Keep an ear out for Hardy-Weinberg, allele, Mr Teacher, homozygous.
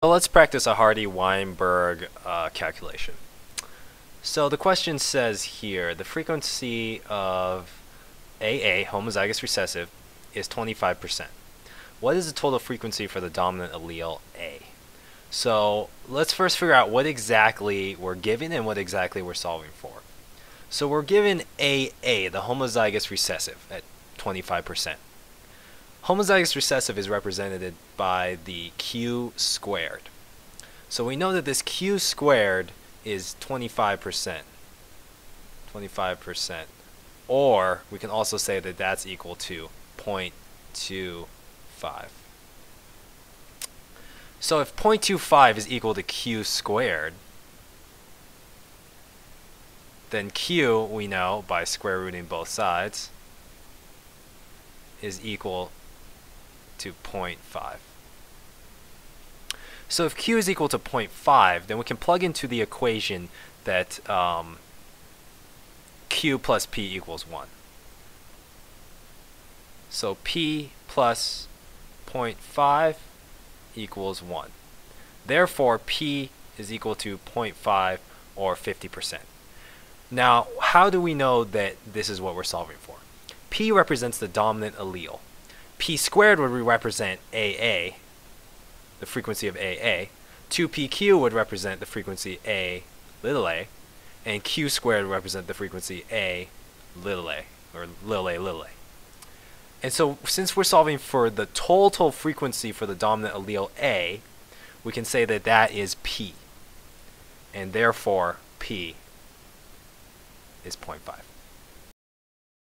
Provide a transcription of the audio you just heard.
So let's practice a Hardy-Weinberg calculation. So the question says here, the frequency of AA, homozygous recessive, is 25%. What is the total frequency for the dominant allele A? So let's first figure out what exactly we're given and what exactly we're solving for. So we're given AA, the homozygous recessive, at 25%. Homozygous recessive is represented by the Q squared. So we know that this Q squared is 25%, or we can also say that that's equal to 0.25. So if 0.25 is equal to Q squared, then Q, we know by square rooting both sides, is equal to 0.5. So if Q is equal to 0.5, then we can plug into the equation that Q plus P equals 1. So P plus 0.5 equals 1. Therefore, P is equal to 0.5, or 50%. Now, how do we know that this is what we're solving for? P represents the dominant allele. P squared would represent AA, the frequency of AA. 2PQ would represent the frequency A little a, and Q squared would represent the frequency A little a, or little a little a. And so since we're solving for the total frequency for the dominant allele A, we can say that that is P, and therefore P is 0.5.